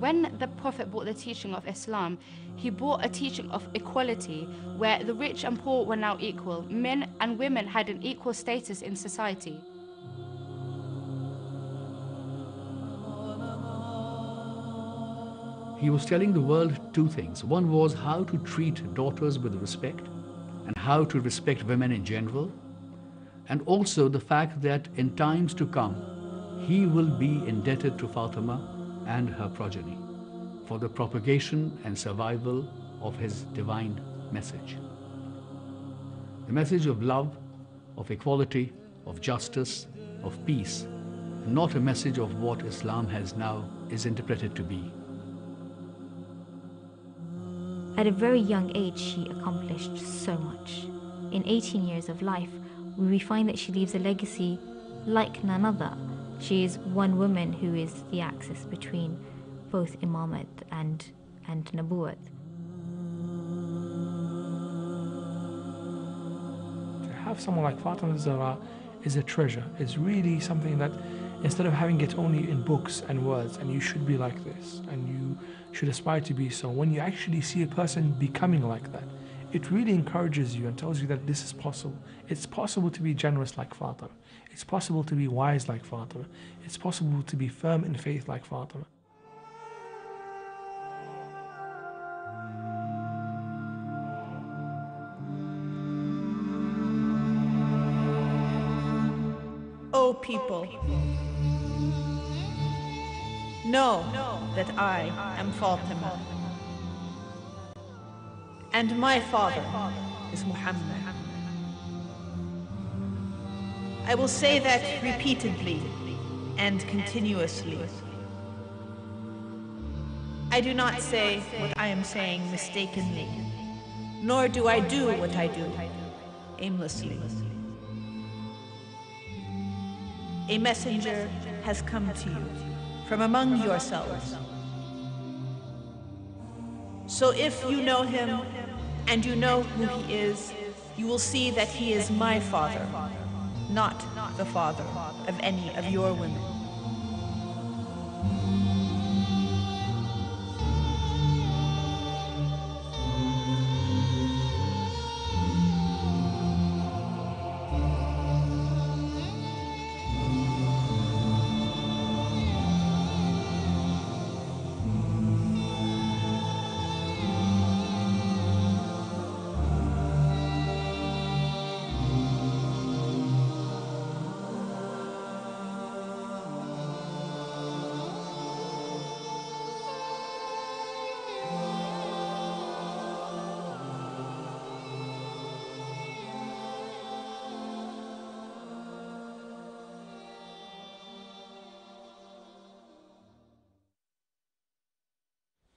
When the Prophet brought the teaching of Islam, he brought a teaching of equality, where the rich and poor were now equal. Men and women had an equal status in society. He was telling the world two things. One was how to treat daughters with respect, and how to respect women in general, and also the fact that in times to come, he will be indebted to Fatima and her progeny for the propagation and survival of his divine message. The message of love, of equality, of justice, of peace, not a message of what Islam has now is interpreted to be. At a very young age, she accomplished so much. In 18 years of life, we find that she leaves a legacy like none other. She is one woman who is the axis between both Imamat and Nabuwat. To have someone like Fatima al-Zahra is a treasure. It's really something that, instead of having it only in books and words, and you should be like this, and you should aspire to be so, when you actually see a person becoming like that, it really encourages you and tells you that this is possible. It's possible to be generous like Fatima. It's possible to be wise like Fatima. It's possible to be firm in faith like Fatima. O people, know that I am Fatima, and my father is Muhammad. I will say that repeatedly and continuously. I do not say what I am saying mistakenly, nor do I do what I do aimlessly. A messenger has come to you from among yourselves. So if you know him and you know who he is, you will see that he is my father, not the father of any of your women.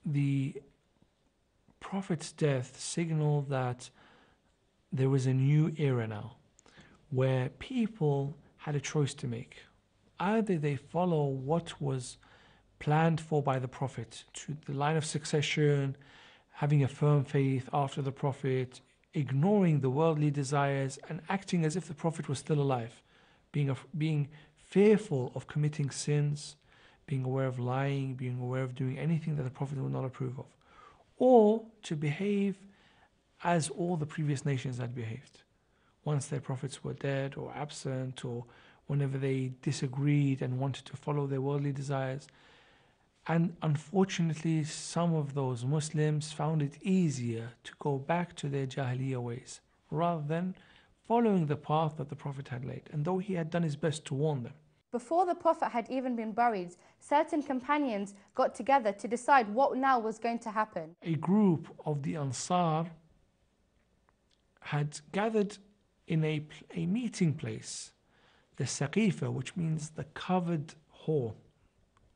The Prophet's death signaled that there was a new era now, where people had a choice to make. Either they follow what was planned for by the Prophet, to the line of succession, having a firm faith after the Prophet, ignoring the worldly desires and acting as if the Prophet was still alive, being fearful of committing sins, being aware of lying, being aware of doing anything that the Prophet would not approve of, or to behave as all the previous nations had behaved. Once their prophets were dead or absent, or whenever they disagreed and wanted to follow their worldly desires. And unfortunately, some of those Muslims found it easier to go back to their Jahiliya ways, rather than following the path that the Prophet had laid, and though he had done his best to warn them. Before the Prophet had even been buried, certain companions got together to decide what now was going to happen. A group of the Ansar had gathered in a meeting place, the Saqifah, which means the covered hall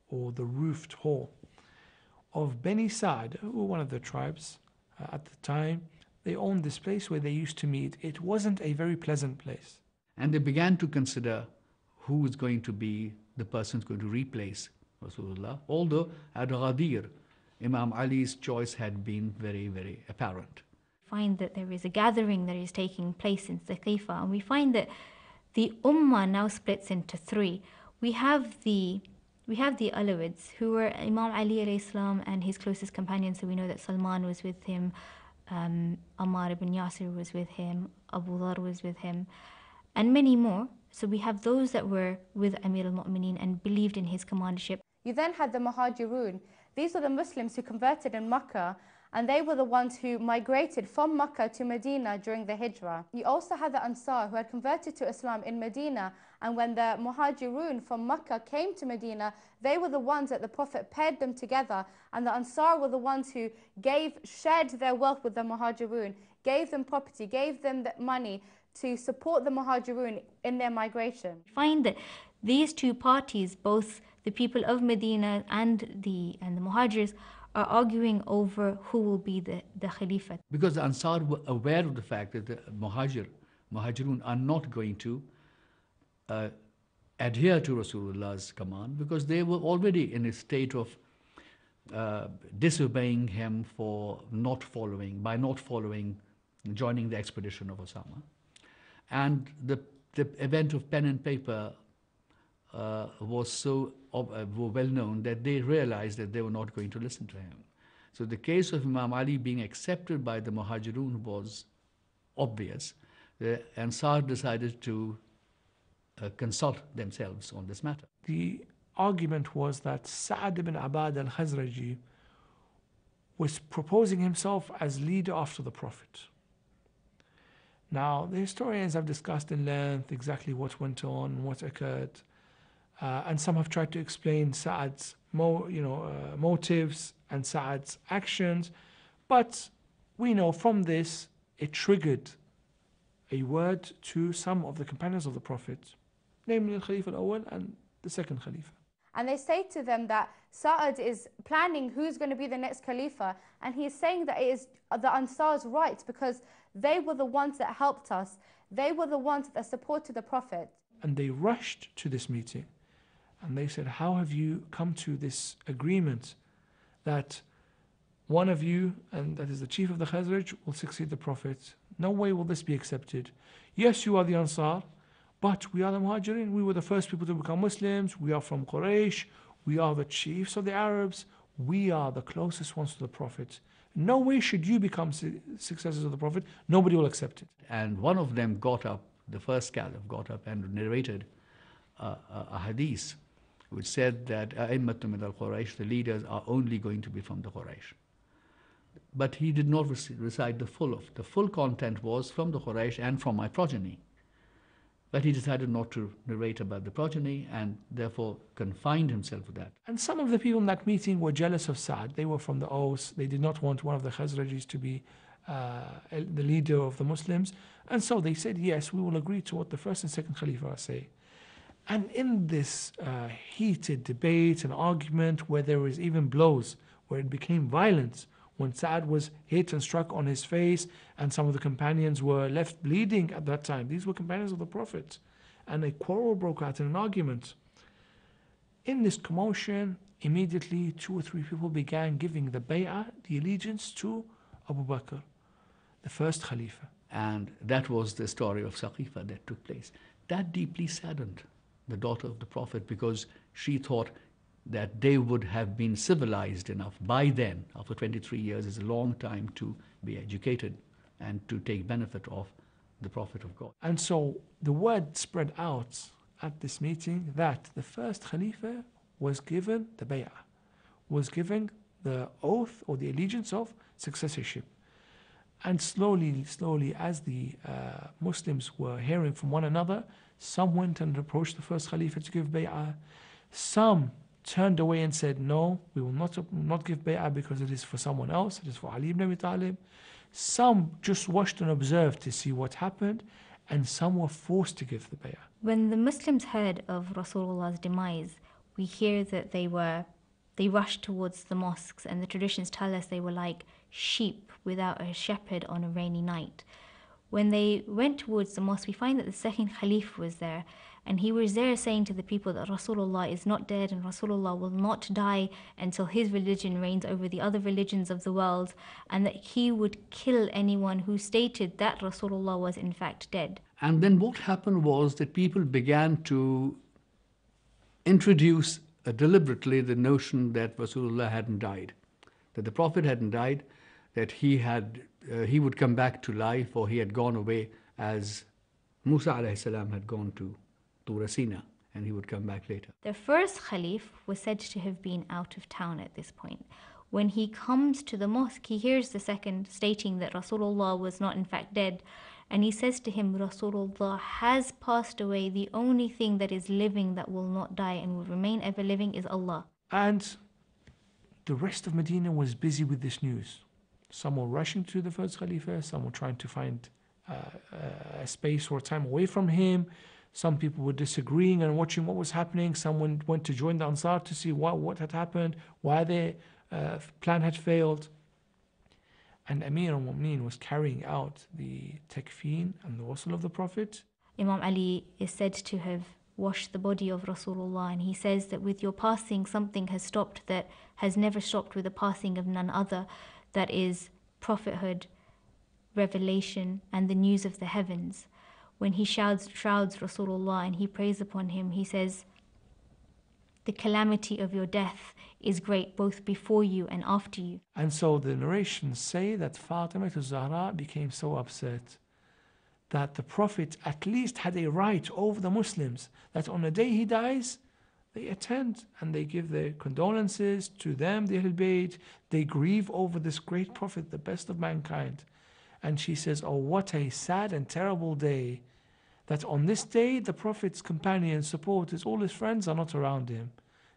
or the roofed hall of Beni Sa'd, who were one of the tribes at the time. They owned this place where they used to meet. It wasn't a very pleasant place. And they began to consider who is going to be the person who's going to replace Rasulullah, although at Ghadir, Imam Ali's choice had been very, very apparent. We find that there is a gathering that is taking place in Saqifah, and we find that the Ummah now splits into three. We have the we have the Alawids, who were Imam Ali alayhi and his closest companions. So we know that Salman was with him, Ammar ibn Yasir was with him, Abu Dhar was with him, and many more. So we have those that were with Amir al-Mu'minin and believed in his commandership. You then had the Muhajirun. These were the Muslims who converted in Makkah, and they were the ones who migrated from Makkah to Medina during the Hijrah. You also had the Ansar, who had converted to Islam in Medina, and when the Muhajirun from Makkah came to Medina, they were the ones that the Prophet paired them together, and the Ansar were the ones who shared their wealth with the Muhajirun, gave them property, gave them the money to support the Muhajirun in their migration. We find that these two parties, both the people of Medina and the Muhajirs, are arguing over who will be the Khalifa. Because the Ansar were aware of the fact that the Muhajirun are not going to adhere to Rasulullah's command, because they were already in a state of disobeying him for not following, joining the expedition of Osama. And the event of pen and paper was so well known that they realized that they were not going to listen to him. So the case of Imam Ali being accepted by the Muhajirun was obvious. The Ansar decided to consult themselves on this matter. The argument was that Sa'd ibn Ubadah al-Khazraji was proposing himself as leader after the Prophet. Now, the historians have discussed in length exactly what went on, what occurred, and some have tried to explain Sa'd's motives and Sa'd's actions, but we know from this it triggered a word to some of the companions of the Prophet, namely the Khalifa al-Awal and the second Khalifa. And they say to them that Sa'd is planning who's going to be the next Khalifa, and he is saying that it is the Ansar's right, because they were the ones that helped us, they were the ones that supported the Prophet. And they rushed to this meeting. And they said, how have you come to this agreement that one of you, and that is the chief of the Khazraj, will succeed the Prophet? No way will this be accepted. Yes, you are the Ansar, but we are the Muhajirin. We were the first people to become Muslims. We are from Quraysh. We are the chiefs of the Arabs. We are the closest ones to the Prophet. No way should you become successors of the Prophet. Nobody will accept it. And one of them got up, the first caliph got up and narrated a hadith which said that a'immatu min al-Quraysh, the leaders are only going to be from the Quraysh. But he did not recite the full content was from the Quraysh and from my progeny. But he decided not to narrate about the progeny and therefore confined himself to that. And some of the people in that meeting were jealous of Sa'd. They were from the Aus. They did not want one of the Khazrajis to be the leader of the Muslims. And so they said, yes, we will agree to what the first and second Khalifa say. And in this heated debate and argument, where there was even blows, where it became violent, when Sa'd was hit and struck on his face, and some of the companions were left bleeding at that time. These were companions of the Prophet. And a quarrel broke out in an argument. In this commotion, immediately 2 or 3 people began giving the bay'ah, the allegiance to Abu Bakr, the first Khalifa. And that was the story of Saqifah that took place. That deeply saddened the daughter of the Prophet, because she thought that they would have been civilized enough by then. After 23 years is a long time to be educated and to take benefit of the Prophet of God. And so the word spread out at this meeting that the first Khalifa was given the bay'ah, was given the oath or the allegiance of successorship. And slowly, slowly, as the Muslims were hearing from one another, some went and approached the first Khalifa to give bay'ah. Some turned away and said, no, we will not give bay'ah because it is for someone else, it is for Ali ibn Abi Talib. Some just watched and observed to see what happened, and some were forced to give the bay'ah. When the Muslims heard of Rasulullah's demise, we hear that they rushed towards the mosques, and the traditions tell us they were like sheep without a shepherd on a rainy night. When they went towards the mosque, we find that the second Khalif was there, and he was there saying to the people that Rasulullah is not dead and Rasulullah will not die until his religion reigns over the other religions of the world, and that he would kill anyone who stated that Rasulullah was in fact dead. And then what happened was that people began to introduce deliberately the notion that Rasulullah hadn't died, that the Prophet hadn't died, that he would come back to life, or he had gone away as Musa alayhi salam had gone to Tur Sina, and he would come back later. The first Khalif was said to have been out of town at this point. When he comes to the mosque, he hears the second stating that Rasulullah was not in fact dead, and he says to him, Rasulullah has passed away. The only thing that is living that will not die and will remain ever living is Allah. And the rest of Medina was busy with this news. Some were rushing to the first Khalifa, some were trying to find a space or time away from him. Some people were disagreeing and watching what was happening. Someone went to join the Ansar to see what had happened, why their plan had failed. And Amir al-Mu'minin was carrying out the takfeen and the ghusl of the Prophet. Imam Ali is said to have washed the body of Rasulullah, and he says that with your passing, something has stopped that has never stopped with the passing of none other, that is prophethood, revelation, and the news of the heavens. When he shrouds Rasulullah and he prays upon him, he says, the calamity of your death is great both before you and after you. And so the narrations say that Fatima al-Zahra became so upset that the Prophet at least had a right over the Muslims, that on the day he dies, they attend and they give their condolences to them, the Ahl-Bayt. They grieve over this great Prophet, the best of mankind. And she says, oh, what a sad and terrible day, that on this day the Prophet's companions, supporters, all his friends are not around him.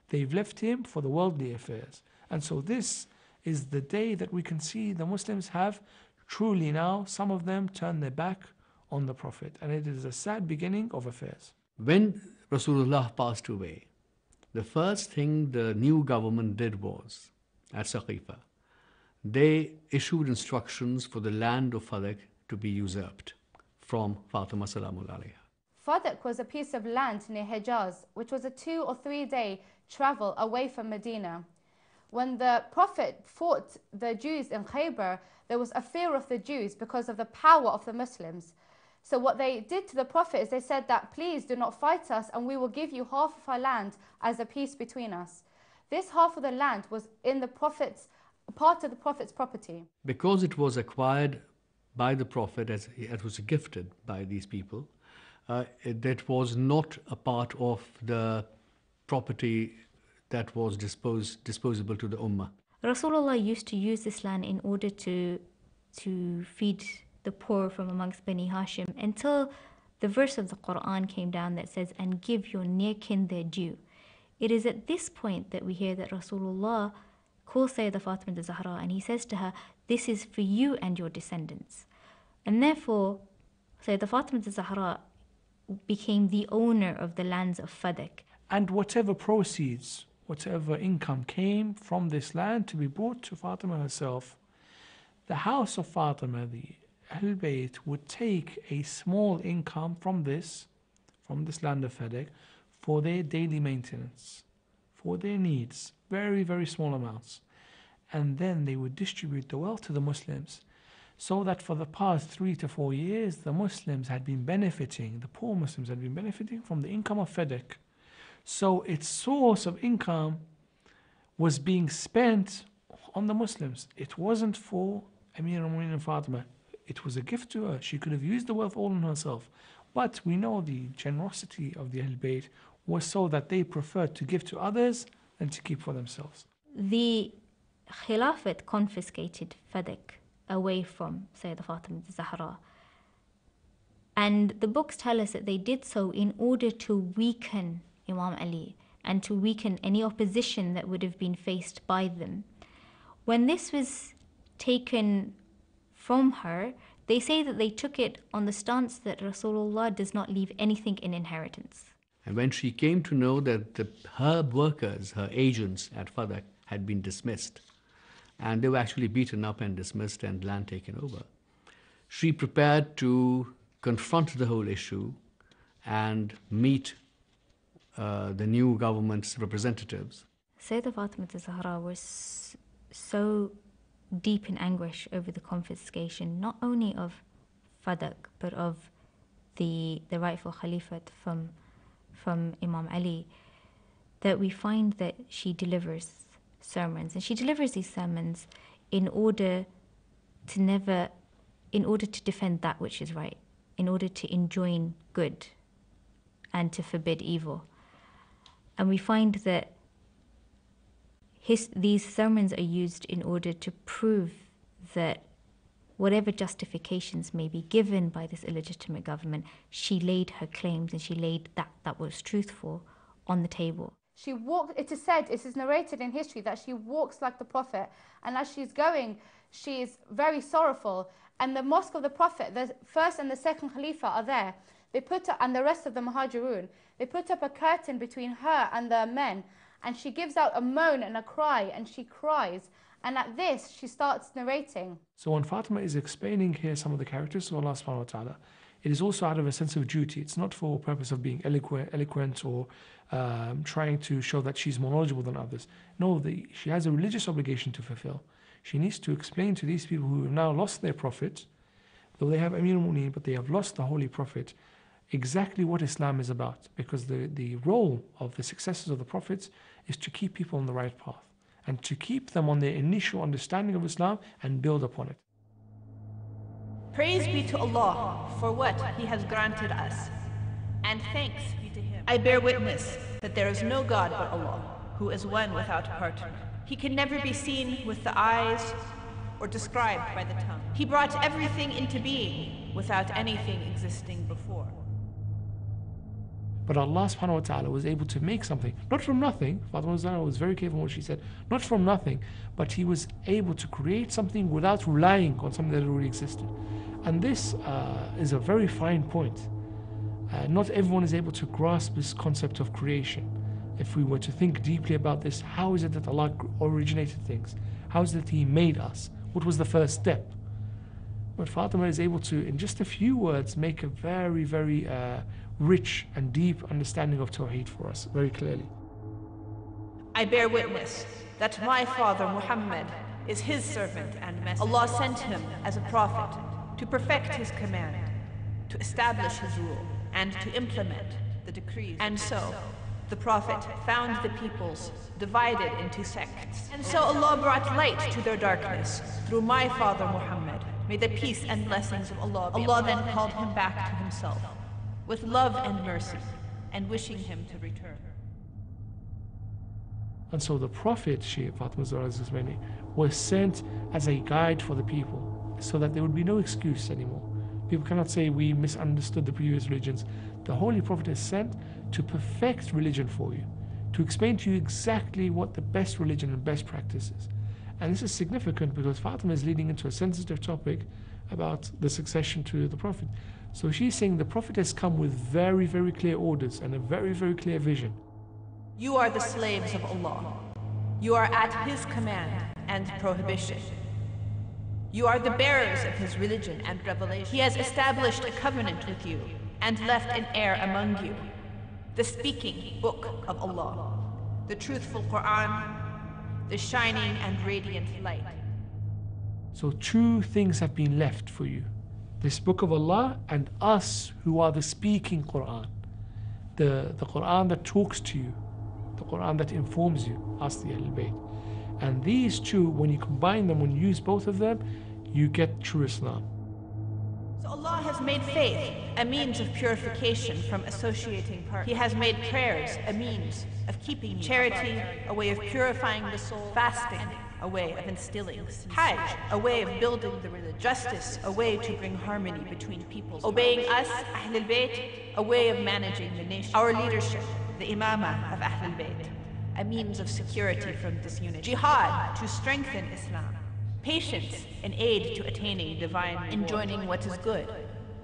They've left him for the worldly affairs. And so this is the day that we can see the Muslims have truly now, some of them turn their back on the Prophet. And it is a sad beginning of affairs. When Rasulullah passed away, the first thing the new government did was, at Saqifah, they issued instructions for the land of Fadak to be usurped from Fatima Salamul Alayha. Fadak was a piece of land near Hejaz, which was a 2 or 3 day travel away from Medina. When the Prophet fought the Jews in Khaybar, there was a fear of the Jews because of the power of the Muslims. So what they did to the Prophet is they said that, please do not fight us, and we will give you half of our land as a peace between us. This half of the land was in the Prophet's, part of the Prophet's property. Because it was acquired by the Prophet, as it was gifted by these people, that was not a part of the property that was disposable to the Ummah. Rasulullah used to use this land in order to feed the poor from amongst Bani Hashim, until the verse of the Qur'an came down that says, and give your near kin their due. It is at this point that we hear that Rasulullah calls Sayyidah Fatima al-Zahra and he says to her, this is for you and your descendants. And therefore, Sayyidah Fatima al-Zahra became the owner of the lands of Fadak. And whatever proceeds, whatever income came from this land to be brought to Fatima herself, the house of Fatima, the Ahl-Bayt, would take a small income from this land of Fadak, for their daily maintenance, for their needs, very, very small amounts. And then they would distribute the wealth to the Muslims, so that for the past 3 to 4 years, the Muslims had been benefiting, the poor Muslims had been benefiting from the income of Fadak. So its source of income was being spent on the Muslims. It wasn't for Amir al-Mu'minin and Fatima. It was a gift to her. She could have used the wealth all on herself. But we know the generosity of the Ahl-Bayt was so that they preferred to give to others than to keep for themselves. The Khilafat confiscated Fadak away from Sayyidah Fatima al-Zahra. And the books tell us that they did so in order to weaken Imam Ali and to weaken any opposition that would have been faced by them. When this was taken from her, they say that they took it on the stance that Rasulullah does not leave anything in inheritance. And when she came to know that her workers, her agents at Fadak had been dismissed, and they were actually beaten up and dismissed and land taken over, she prepared to confront the whole issue and meet the new government's representatives. Sayyidah Fatima al-Zahra was so deep in anguish over the confiscation, not only of Fadak, but of the rightful Khalifat from Imam Ali, that we find that she delivers sermons, and she delivers these sermons in order to defend that which is right, in order to enjoin good and to forbid evil. And we find that these sermons are used in order to prove that whatever justifications may be given by this illegitimate government, she laid her claims and she laid that was truthful on the table. She walked, it is narrated in history that she walks like the Prophet, and as she's going, she is very sorrowful. And the mosque of the Prophet, the first and the second Khalifa are there. They put up, and the rest of the Muhajirun, they put up a curtain between her and the men, and she gives out a moan and a cry, and she cries. And at this, she starts narrating. So when Fatima is explaining here some of the characteristics of Allah subhanahu wa ta'ala, it is also out of a sense of duty. It's not for purpose of being eloquent or trying to show that she's more knowledgeable than others. No, she has a religious obligation to fulfill. She needs to explain to these people who have now lost their prophet, though they have Amir al-Mu'minin, but they have lost the Holy Prophet, exactly what Islam is about, because the role of the successors of the prophets is to keep people on the right path and to keep them on their initial understanding of Islam and build upon it. Praise be to Allah for what He has granted us, and thanks be to Him. I bear witness that there is no God but Allah, who is one without partner. He can never be seen with the eyes or described by the tongue. He brought everything into being without anything existing before. But Allah subhanahu wa ta'ala was able to make something, not from nothing. Fatima al-Zahra was very careful what she said, not from nothing, but He was able to create something without relying on something that already existed. And this is a very fine point. Not everyone is able to grasp this concept of creation. If we were to think deeply about this, how is it that Allah originated things? How is it that He made us? What was the first step? But Fatima is able to, in just a few words, make a very, very rich and deep understanding of Tawheed for us, very clearly. I bear witness that my father Muhammad is His servant and messenger. Allah sent him as a prophet to perfect His command, to establish His rule, and to implement the decrees. And so, the Prophet found the peoples divided into sects. And so Allah brought light to their darkness through my father Muhammad. May the peace and blessings of Allah be upon him. Allah then called him back to Himself with love and mercy, and wishing him to return. And so the Prophet, Fatima al-Zahra, was sent as a guide for the people, so that there would be no excuse anymore. People cannot say we misunderstood the previous religions. The Holy Prophet is sent to perfect religion for you, to explain to you exactly what the best religion and best practice is. And this is significant because Fatima is leading into a sensitive topic about the succession to the Prophet. So she's saying the Prophet has come with very, very clear orders and a very, very clear vision. You are the slaves of Allah. You are at His command and prohibition. You are the bearers of His religion and revelation. He has established a covenant with you and left an heir among you, the speaking book of Allah, the truthful Qur'an, the shining and radiant light. So two things have been left for you. This book of Allah and us who are the speaking Qur'an, the Qur'an that talks to you, the Qur'an that informs you, us the Ahl-Bayt. And these two, when you combine them, when you use both of them, you get true Islam. So Allah has made faith a means of purification from associating partners. He has made prayers a means of keeping charity, a way of purifying the soul, fasting, a way of instilling Hajj, a way of building the religion, justice, a way to bring harmony between peoples, obeying us, Ahl al-Bayt, a way of managing the nation, our leadership, the Imamah of Ahl al-Bayt, a means of security from disunity, jihad to strengthen Islam, patience, an aid to attaining divine reward, enjoining what is good,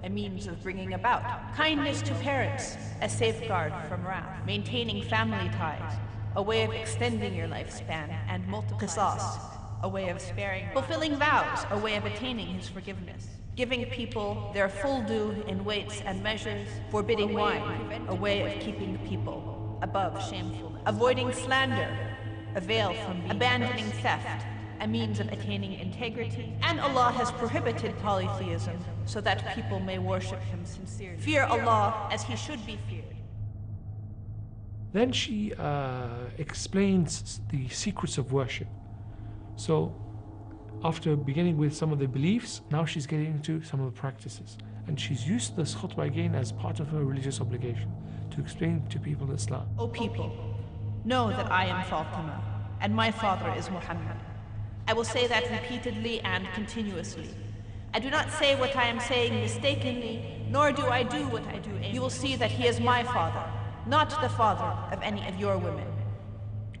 a means of bringing about, kindness to parents, a safeguard from wrath, maintaining family ties, a way of extending your lifespan, and qisas, a way of sparing, fulfilling vows, a way of attaining His forgiveness, giving people their full due in weights and measures, forbidding wine, a way of keeping people above shamefulness, avoiding slander, a veil from abandoning theft, a means of attaining integrity, and Allah has prohibited polytheism so that people may worship Him sincerely. Fear Allah as He should be feared. Then she explains the secrets of worship. So after beginning with some of the beliefs, now she's getting into some of the practices. And she's used this khutbah again as part of her religious obligation to explain to people Islam. O people, know that I am Fatima, and my father is Muhammad. I will say that repeatedly and continuously. I do not say what I am saying mistakenly, nor do I do what I do. You will see that he is my father, not the father of any of your women.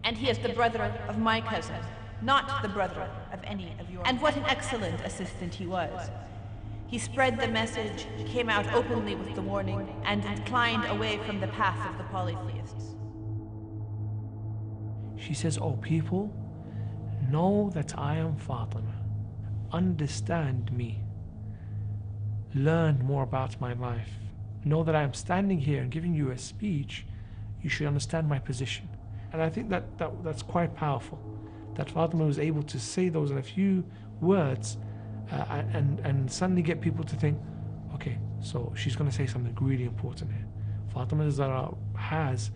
And he is the brother of my cousin, not the brother of any of your women. And what an excellent assistant he was. He spread the message, came out openly with the warning, and inclined away from the path of the polytheists. She says, "O people, know that I am Fatima. Understand me. Learn more about my life. Know that I am standing here and giving you a speech. You should understand my position." And I think that's quite powerful, that Fatima was able to say those in a few words and suddenly get people to think, okay, so she's going to say something really important here. Fatima al-Zahra has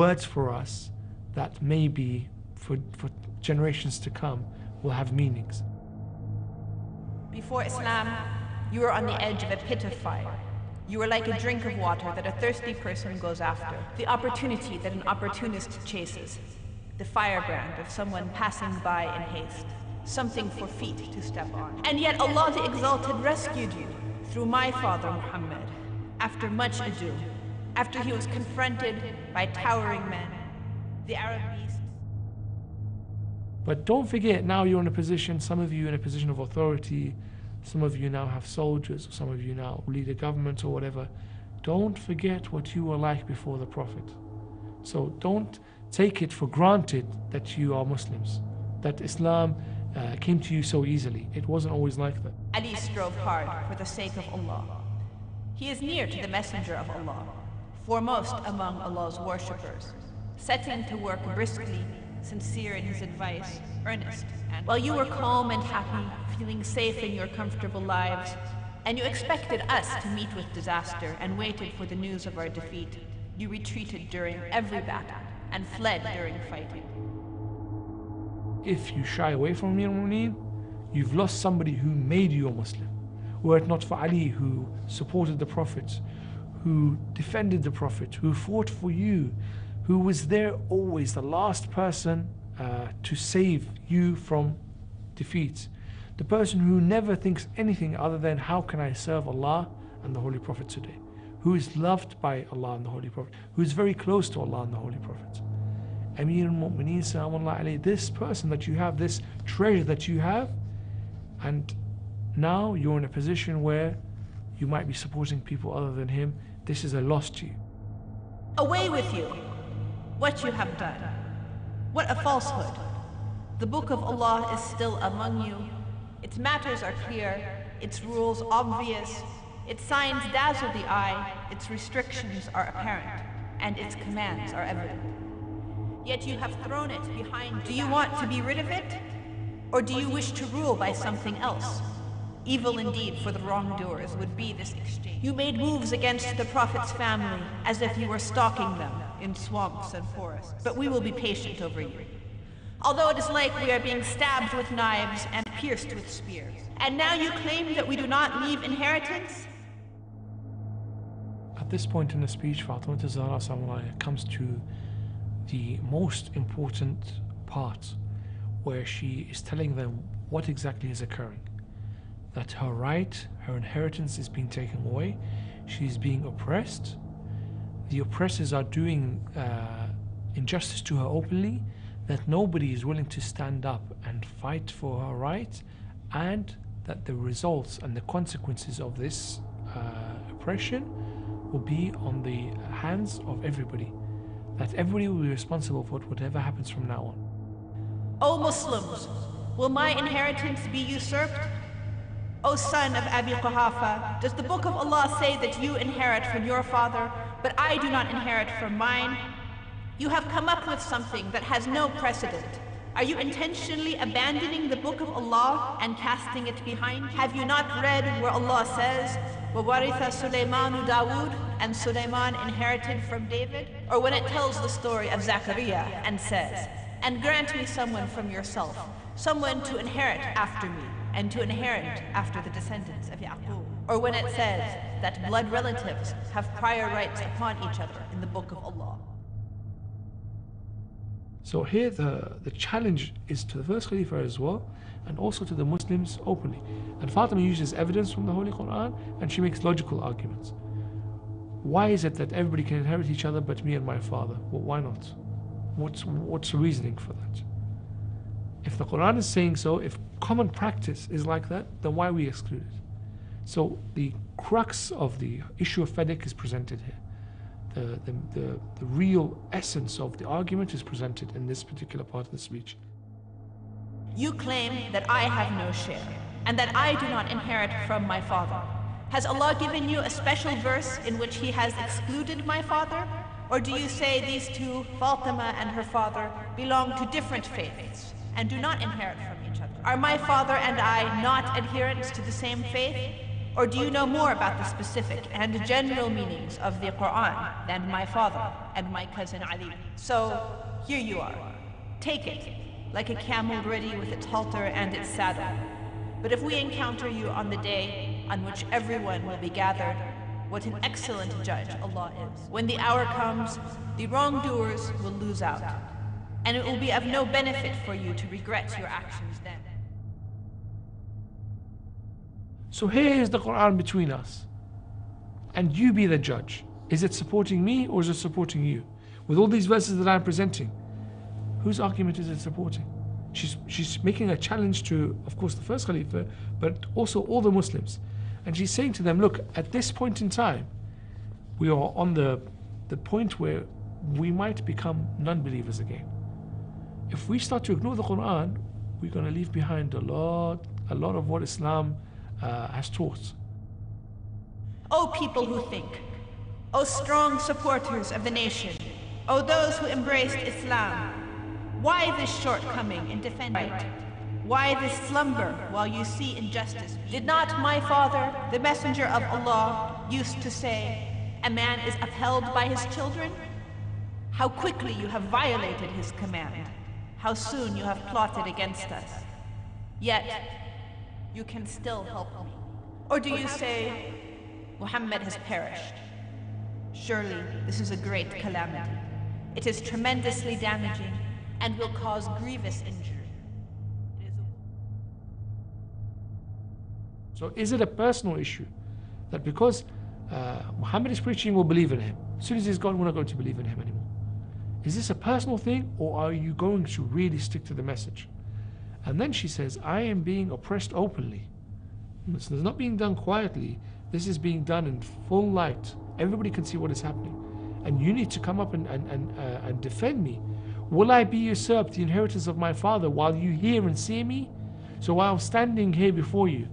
words for us that maybe for generations to come will have meanings. Before Islam, you were on the edge of a pit of fire. You were like a drink of water that a thirsty person goes after, the opportunity that an opportunist chases, the firebrand of someone passing by in haste, something for feet to step on. And yet Allah the Exalted rescued you through my father Muhammad, after much ado, after he was confronted by towering men, the Arab beasts. But don't forget, now you're in a position, some of you in a position of authority, some of you now have soldiers, or some of you now lead a government or whatever. Don't forget what you were like before the Prophet. So don't take it for granted that you are Muslims, that Islam came to you so easily. It wasn't always like that. Ali strove hard for the sake of Allah. He is near to the Messenger of Allah, foremost among Allah's worshippers, setting to work briskly, sincere in his advice, earnest. And while you were calm and happy, feeling safe in your comfortable lives, and you expected us to meet with disaster and waited for the news of our defeat, you retreated during every battle and fled during fighting. If you shy away from Amir al-Mu'minin, you've lost somebody who made you a Muslim. Were it not for Ali, who supported the Prophet, who defended the Prophet, who fought for you, who was there always, the last person to save you from defeat. The person who never thinks anything other than how can I serve Allah and the Holy Prophet today, who is loved by Allah and the Holy Prophet, who is very close to Allah and the Holy Prophet. Amir al-Mu'minin, sallallahu alayhi, this person that you have, this treasure that you have, and now you're in a position where you might be supporting people other than him. This is a loss to you. Away with you! What you have done. What a falsehood. The book of Allah is still among you. Its matters are clear, its rules obvious, its signs dazzle the eye, its restrictions are apparent, and its commands are evident. Yet you have thrown it behind you. Do you want to be rid of it? Or do you wish to rule by something else? Evil indeed for the wrongdoers would be this exchange. You made moves against the Prophet's family as if you were stalking them in swamps and forests, but we will be patient over you. Although it is like we are being stabbed with knives and pierced with spears. And now you claim that we do not leave inheritance? At this point in the speech, Fatima al-Zahra comes to the most important part, where she is telling them what exactly is occurring. That her right, her inheritance is being taken away, she's being oppressed, the oppressors are doing injustice to her openly, that nobody is willing to stand up and fight for her right, and that the results and the consequences of this oppression will be on the hands of everybody, that everybody will be responsible for whatever happens from now on. O Muslims, will my inheritance be usurped? O son of Abi Quhafa, does the book of Allah say that you inherit from your father, but I do not inherit from mine? You have come up with something that has no precedent, Are you intentionally abandoning the book of Allah and casting it behind? Have you not read where Allah says, وَوَرِثَ سُلَيْمَانُ دَاوُودَ, and Sulaiman inherited from David? Or when it tells the story of Zachariah and says, and grant me someone from yourself, someone to inherit after me, and to inherit after the descendants of Ya'qub. Or when it says that blood relatives have prior rights upon each other in the book of Allah. So here the challenge is to the first Khalifa as well, and also to the Muslims openly. And Fatima uses evidence from the Holy Qur'an, and she makes logical arguments. Why is it that everybody can inherit each other but me and my father? Well, why not? What's the reasoning for that? If the Qur'an is saying so, if common practice is like that, then why are we excluded? So the crux of the issue of Fadak is presented here. The real essence of the argument is presented in this particular part of the speech. You claim that I have no share and that I do not inherit from my father. Has Allah given you a special verse in which He has excluded my father? Or do you say these two, Fatima and her father, belong to different faiths and do not inherit from each other? Are my father and I not adherents to the same faith? Or do you know more about the specific and general meanings of the Qur'an than my father and my cousin Ali? So here you are. Take it, like a camel ready with its halter and its saddle. But if we encounter you on the day on which everyone will be gathered, what an excellent judge Allah is. When the hour comes, the wrongdoers will lose out, and it will be of no benefit for you to regret your actions then. So here is the Qur'an between us, and you be the judge. Is it supporting me or is it supporting you? With all these verses that I'm presenting, whose argument is it supporting? She's making a challenge to, of course, the first Khalifa, but also all the Muslims. And she's saying to them, look, at this point in time, we are on the point where we might become non-believers again. If we start to ignore the Qur'an, we're going to leave behind a lot of what Islam has taught. O people who think, O strong supporters of the nation, O those who embraced Islam, why this shortcoming in defending it? Why this slumber while you see injustice? Did not my father, the messenger of Allah, used to say, a man is upheld by his children? How quickly you have violated his command. How soon you have plotted against us. Yet, you can still help me. Or do you say, Muhammad has perished? Surely this is a great calamity. It is tremendously damaging and will cause grievous injury. So is it a personal issue that because Muhammad is preaching, we'll believe in him? As soon as he's gone, we're not going to believe in him anymore. Is this a personal thing, or are you going to really stick to the message? And then she says, I am being oppressed openly. This is not being done quietly. This is being done in full light. Everybody can see what is happening. And you need to come up and defend me. Will I be usurped the inheritance of my father while you hear and see me? So while I'm standing here before you,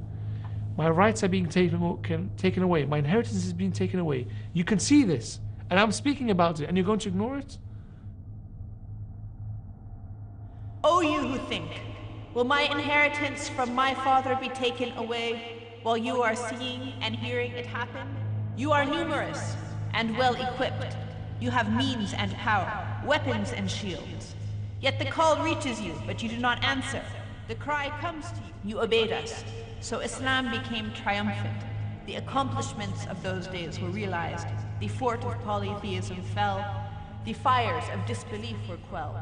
my rights are being taken away. My inheritance is being taken away. You can see this. And I'm speaking about it. And you're going to ignore it? Oh, you who think, will my inheritance from my father be taken away while you are seeing and hearing it happen? You are numerous and well equipped. You have means and power, weapons and shields. Yet the call reaches you, but you do not answer. The cry comes to you. You obeyed us. So Islam became triumphant. The accomplishments of those days were realized. The fort of polytheism fell. The fires of disbelief were quelled.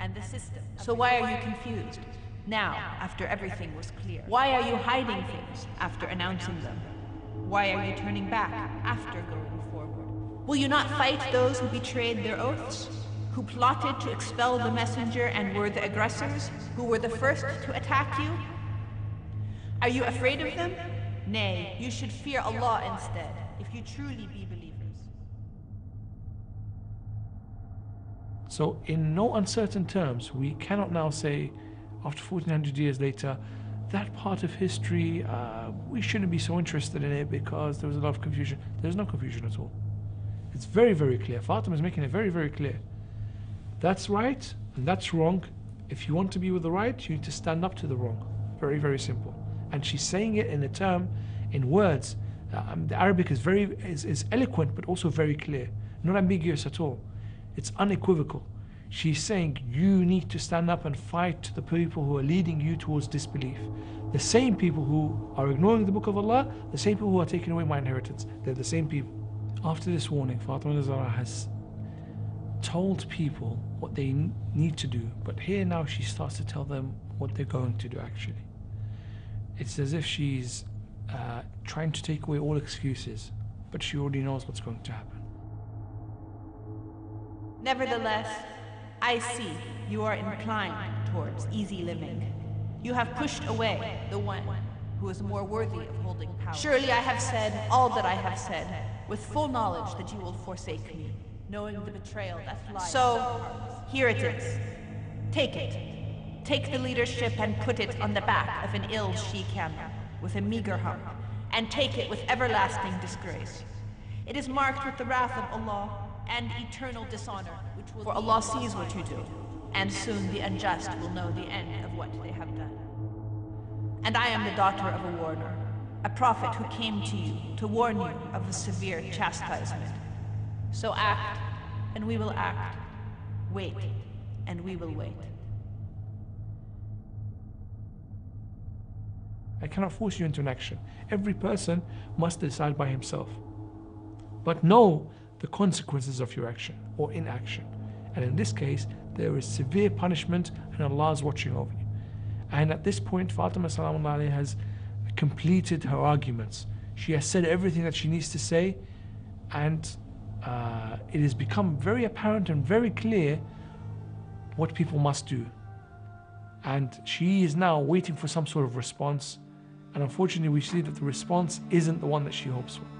And the system. So why are you confused? Now, after everything was clear. Why are you hiding things after announcing them? Why are you turning back after going forward? Will you not fight those who betrayed their oaths, who plotted to expel the messenger and were the aggressors, who were the first to attack you? Are you afraid of them? Nay, you should fear Allah instead, if you truly be believers. So in no uncertain terms, we cannot now say, after 1400 years later, that part of history, we shouldn't be so interested in it because there was a lot of confusion. There's no confusion at all. It's very, very clear. Fatima is making it very, very clear. That's right and that's wrong, If you want to be with the right, you need to stand up to the wrong. Very, very simple. And she's saying it in a term, in words. The Arabic is very eloquent, but also very clear. Not ambiguous at all. It's unequivocal. She's saying you need to stand up and fight the people who are leading you towards disbelief. The same people who are ignoring the Book of Allah, the same people who are taking away my inheritance. They're the same people. After this warning, Fatima al-Zahra has told people what they need to do, but here now she starts to tell them what they're going to do actually. It's as if she's trying to take away all excuses, but she already knows what's going to happen. Nevertheless, I see you are inclined towards easy living. You have pushed away the one who is more worthy of holding power. Surely I have said all that I have said, with full knowledge that you will forsake me, knowing the betrayal that lies. So, here it is. Take it. Take the leadership and put it on the back of an ill she-camel with a meager hump, and take it with everlasting disgrace. It is marked with the wrath of Allah and eternal dishonor, which will, for Allah sees what you do, and soon the unjust will know the end of what they have done. And I am the daughter of a warner, a prophet who came to you to warn you of a severe chastisement. So act, and we will act. Wait, and we will wait. I cannot force you into an action. Every person must decide by himself. But know the consequences of your action or inaction. And in this case, there is severe punishment and Allah is watching over you. And at this point, Fatima has completed her arguments. She has said everything that she needs to say, and it has become very apparent and very clear what people must do. And she is now waiting for some sort of response, and unfortunately we see that the response isn't the one that she hopes for.